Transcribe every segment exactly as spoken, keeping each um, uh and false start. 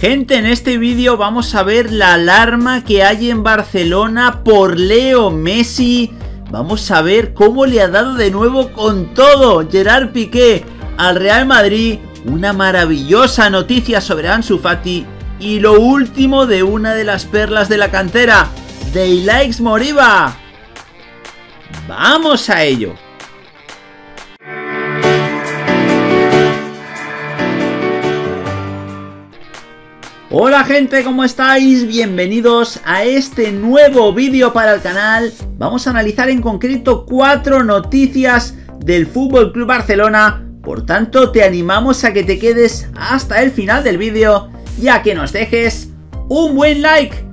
Gente, en este vídeo vamos a ver la alarma que hay en Barcelona por Leo Messi. Vamos a ver cómo le ha dado de nuevo con todo Gerard Piqué al Real Madrid. Una maravillosa noticia sobre Ansu Fati. Y lo último de una de las perlas de la cantera, de Ilaix Moriba. ¡Vamos a ello! Hola gente, ¿cómo estáis? Bienvenidos a este nuevo vídeo para el canal. Vamos a analizar en concreto cuatro noticias del F C Barcelona. Por tanto, te animamos a que te quedes hasta el final del vídeo y a que nos dejes un buen like.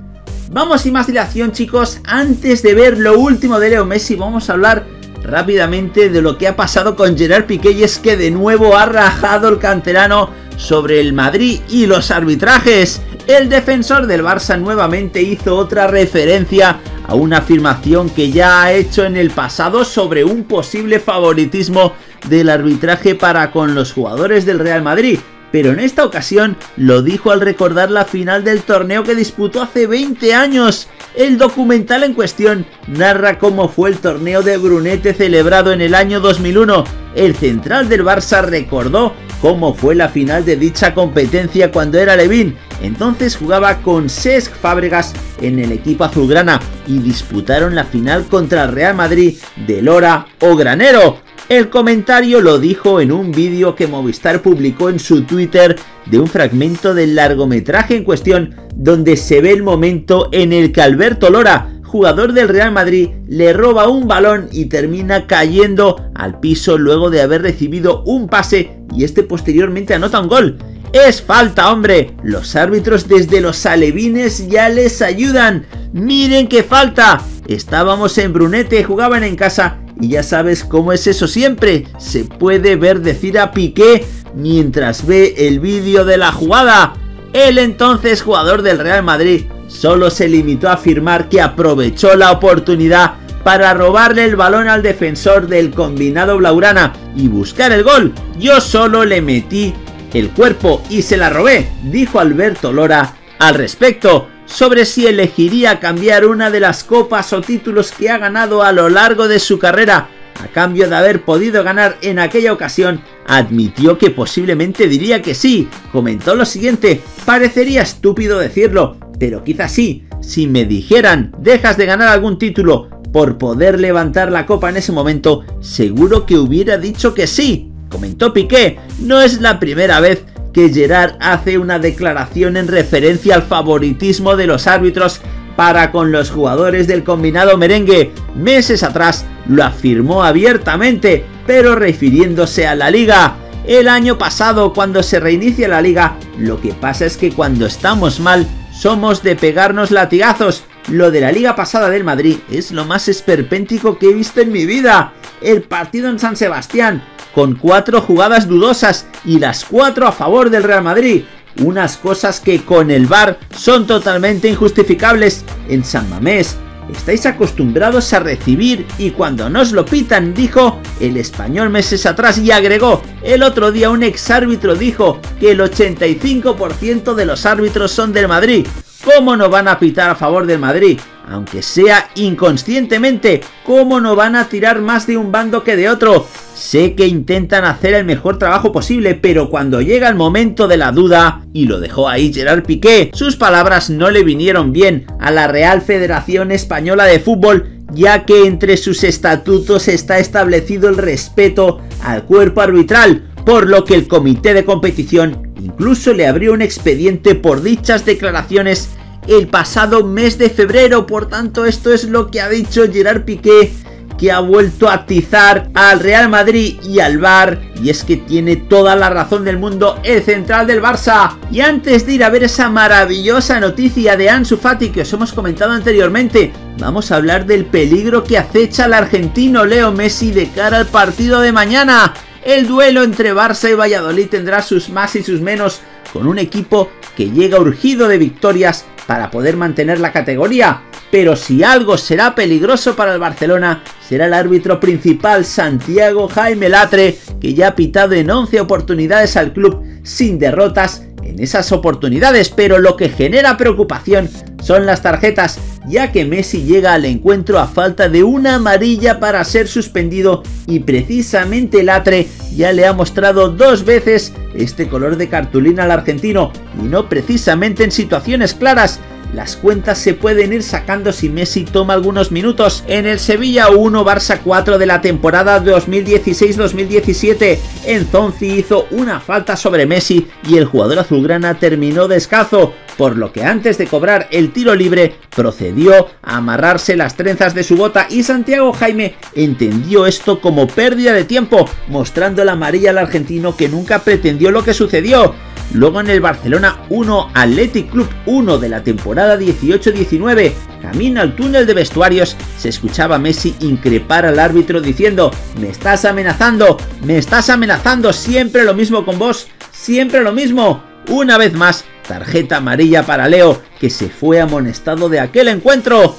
Vamos sin más dilación, chicos. Antes de ver lo último de Leo Messi, vamos a hablar rápidamente de lo que ha pasado con Gerard Piqué. Y es que de nuevo ha rajado el canterano sobre el Madrid y los arbitrajes. El defensor del Barça nuevamente hizo otra referencia a una afirmación que ya ha hecho en el pasado sobre un posible favoritismo del arbitraje para con los jugadores del Real Madrid, pero en esta ocasión lo dijo al recordar la final del torneo que disputó hace veinte años. El documental en cuestión narra cómo fue el torneo de Brunete celebrado en el año dos mil uno. El central del Barça recordó cómo fue la final de dicha competencia cuando era Levín. Entonces jugaba con Cesc Fábregas en el equipo azulgrana y disputaron la final contra el Real Madrid de Lora o Granero. El comentario lo dijo en un vídeo que Movistar publicó en su Twitter de un fragmento del largometraje en cuestión, donde se ve el momento en el que Alberto Lora, jugador del Real Madrid, le roba un balón y termina cayendo al piso luego de haber recibido un pase y este posteriormente anota un gol. ¡Es falta, hombre! Los árbitros desde los alevines ya les ayudan. ¡Miren qué falta! Estábamos en Brunete, jugaban en casa y ya sabes cómo es eso siempre. Se puede ver decir a Piqué mientras ve el vídeo de la jugada. El entonces jugador del Real Madrid solo se limitó a afirmar que aprovechó la oportunidad para robarle el balón al defensor del combinado blaugrana y buscar el gol. Yo solo le metí el cuerpo y se la robé, dijo Alberto Lora al respecto. Sobre si elegiría cambiar una de las copas o títulos que ha ganado a lo largo de su carrera a cambio de haber podido ganar en aquella ocasión, admitió que posiblemente diría que sí. Comentó lo siguiente: parecería estúpido decirlo, pero quizás sí. Si me dijeran, dejas de ganar algún título por poder levantar la copa en ese momento, seguro que hubiera dicho que sí, comentó Piqué. No es la primera vez que Gerard hace una declaración en referencia al favoritismo de los árbitros para con los jugadores del combinado merengue. Meses atrás lo afirmó abiertamente, pero refiriéndose a la liga. El año pasado, cuando se reinicia la liga, lo que pasa es que cuando estamos mal somos de pegarnos latigazos. Lo de la liga pasada del Madrid es lo más esperpéntico que he visto en mi vida. El partido en San Sebastián, con cuatro jugadas dudosas y las cuatro a favor del Real Madrid. Unas cosas que con el V A R son totalmente injustificables. En San Mamés estáis acostumbrados a recibir y cuando nos lo pitan, dijo el español meses atrás, y agregó: el otro día un exárbitro dijo que el ochenta y cinco por ciento de los árbitros son del Madrid. ¿Cómo no van a pitar a favor del Madrid? Aunque sea inconscientemente, ¿cómo no van a tirar más de un bando que de otro? Sé que intentan hacer el mejor trabajo posible, pero cuando llega el momento de la duda, y lo dejó ahí Gerard Piqué, sus palabras no le vinieron bien a la Real Federación Española de Fútbol, ya que entre sus estatutos está establecido el respeto al cuerpo arbitral, por lo que el comité de competición incluso le abrió un expediente por dichas declaraciones el pasado mes de febrero. Por tanto, esto es lo que ha dicho Gerard Piqué, que ha vuelto a atizar al Real Madrid y al V A R, y es que tiene toda la razón del mundo el central del Barça. Y antes de ir a ver esa maravillosa noticia de Ansu Fati que os hemos comentado anteriormente, vamos a hablar del peligro que acecha al argentino Leo Messi de cara al partido de mañana. El duelo entre Barça y Valladolid tendrá sus más y sus menos, con un equipo que llega urgido de victorias para poder mantener la categoría. Pero si algo será peligroso para el Barcelona, será el árbitro principal Santiago Jaime Latre, que ya ha pitado en once oportunidades al club sin derrotas en esas oportunidades, pero lo que genera preocupación son las tarjetas, ya que Messi llega al encuentro a falta de una amarilla para ser suspendido y precisamente Latre ya le ha mostrado dos veces este color de cartulina al argentino y no precisamente en situaciones claras. Las cuentas se pueden ir sacando si Messi toma algunos minutos. En el Sevilla uno, Barça cuatro de la temporada dos mil dieciséis dos mil diecisiete, Enzonzi hizo una falta sobre Messi y el jugador azulgrana terminó descalzo, por lo que antes de cobrar el tiro libre procedió a amarrarse las trenzas de su bota y Santiago Jaime entendió esto como pérdida de tiempo, mostrando la amarilla al argentino que nunca pretendió lo que sucedió. Luego en el Barcelona uno, Athletic Club uno de la temporada dieciocho diecinueve, camino al túnel de vestuarios, se escuchaba a Messi increpar al árbitro diciendo: me estás amenazando, me estás amenazando, siempre lo mismo con vos, siempre lo mismo. Una vez más, tarjeta amarilla para Leo, que se fue amonestado de aquel encuentro.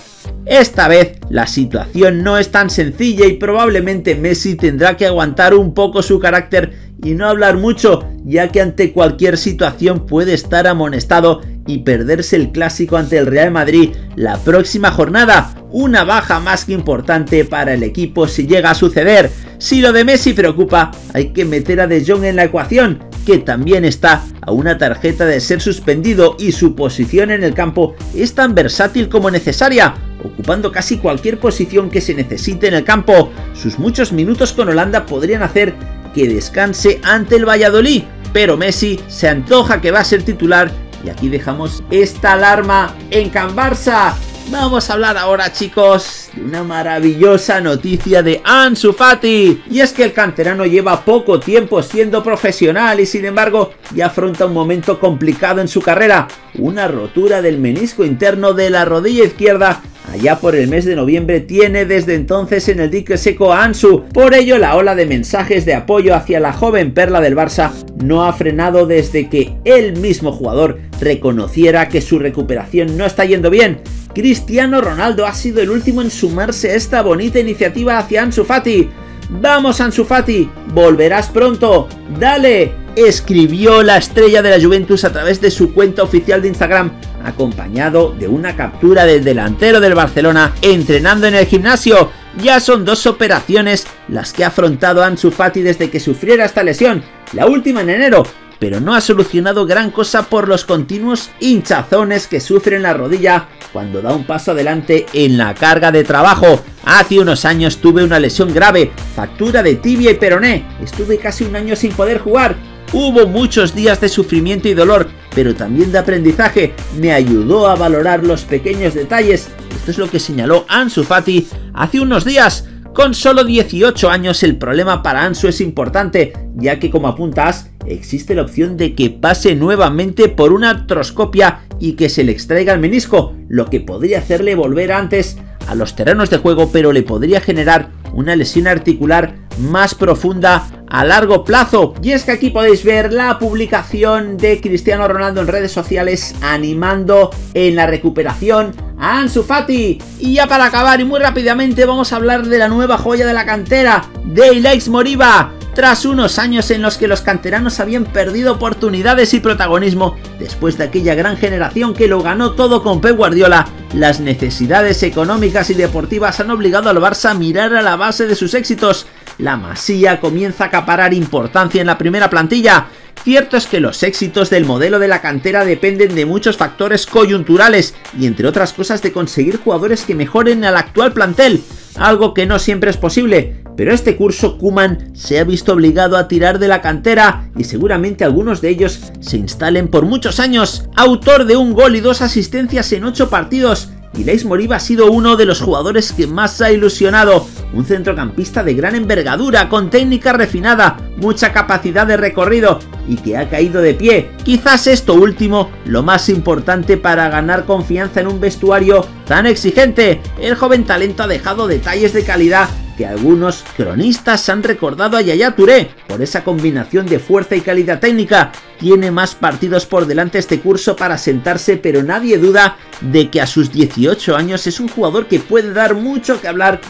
Esta vez la situación no es tan sencilla y probablemente Messi tendrá que aguantar un poco su carácter y no hablar mucho, ya que ante cualquier situación puede estar amonestado y perderse el clásico ante el Real Madrid la próxima jornada, una baja más que importante para el equipo si llega a suceder. Si lo de Messi preocupa, hay que meter a De Jong en la ecuación, que también está a una tarjeta de ser suspendido y su posición en el campo es tan versátil como necesaria, ocupando casi cualquier posición que se necesite en el campo. Sus muchos minutos con Holanda podrían hacer que descanse ante el Valladolid, pero Messi se antoja que va a ser titular y aquí dejamos esta alarma en Can Barça. Vamos a hablar ahora, chicos, de una maravillosa noticia de Ansu Fati, y es que el canterano lleva poco tiempo siendo profesional y sin embargo ya afronta un momento complicado en su carrera, una rotura del menisco interno de la rodilla izquierda. Allá por el mes de noviembre tiene desde entonces en el dique seco a Ansu. Por ello, la ola de mensajes de apoyo hacia la joven perla del Barça no ha frenado desde que el mismo jugador reconociera que su recuperación no está yendo bien. Cristiano Ronaldo ha sido el último en sumarse a esta bonita iniciativa hacia Ansu Fati. «Vamos, Ansu Fati, volverás pronto, dale», escribió la estrella de la Juventus a través de su cuenta oficial de Instagram, acompañado de una captura del delantero del Barcelona entrenando en el gimnasio. Ya son dos operaciones las que ha afrontado Ansu Fati desde que sufriera esta lesión, la última en enero, pero no ha solucionado gran cosa por los continuos hinchazones que sufre en la rodilla cuando da un paso adelante en la carga de trabajo. Hace unos años tuve una lesión grave, fractura de tibia y peroné, estuve casi un año sin poder jugar, hubo muchos días de sufrimiento y dolor, pero también de aprendizaje, me ayudó a valorar los pequeños detalles. Esto es lo que señaló Ansu Fati hace unos días. Con solo dieciocho años el problema para Ansu es importante, ya que como apuntas, existe la opción de que pase nuevamente por una artroscopia y que se le extraiga el menisco, lo que podría hacerle volver antes a los terrenos de juego, pero le podría generar una lesión articular más profunda a largo plazo. Y es que aquí podéis ver la publicación de Cristiano Ronaldo en redes sociales animando en la recuperación a Ansu Fati. Y ya para acabar y muy rápidamente vamos a hablar de la nueva joya de la cantera, de Ilaix Moriba. Tras unos años en los que los canteranos habían perdido oportunidades y protagonismo, después de aquella gran generación que lo ganó todo con Pep Guardiola, las necesidades económicas y deportivas han obligado al Barça a mirar a la base de sus éxitos. La Masía comienza a acaparar importancia en la primera plantilla. Cierto es que los éxitos del modelo de la cantera dependen de muchos factores coyunturales y entre otras cosas de conseguir jugadores que mejoren al actual plantel, algo que no siempre es posible, pero este curso Koeman se ha visto obligado a tirar de la cantera y seguramente algunos de ellos se instalen por muchos años. Autor de un gol y dos asistencias en ocho partidos, Ilaix Moriba ha sido uno de los jugadores que más ha ilusionado, un centrocampista de gran envergadura, con técnica refinada, mucha capacidad de recorrido y que ha caído de pie. Quizás esto último lo más importante para ganar confianza en un vestuario tan exigente. El joven talento ha dejado detalles de calidad que algunos cronistas han recordado a Yaya Touré por esa combinación de fuerza y calidad técnica. Tiene más partidos por delante este curso para sentarse, pero nadie duda de que a sus dieciocho años es un jugador que puede dar mucho que hablar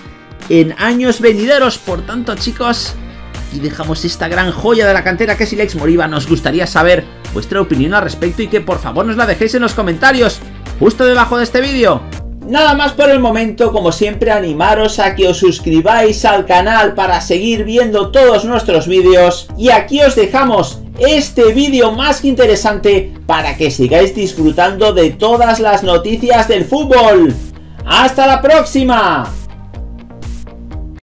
en años venideros. Por tanto, chicos, aquí dejamos esta gran joya de la cantera que es Ilaix Moriba. Nos gustaría saber vuestra opinión al respecto y que por favor nos la dejéis en los comentarios, justo debajo de este vídeo. Nada más por el momento, como siempre animaros a que os suscribáis al canal para seguir viendo todos nuestros vídeos. Y aquí os dejamos este vídeo más que interesante para que sigáis disfrutando de todas las noticias del fútbol. ¡Hasta la próxima!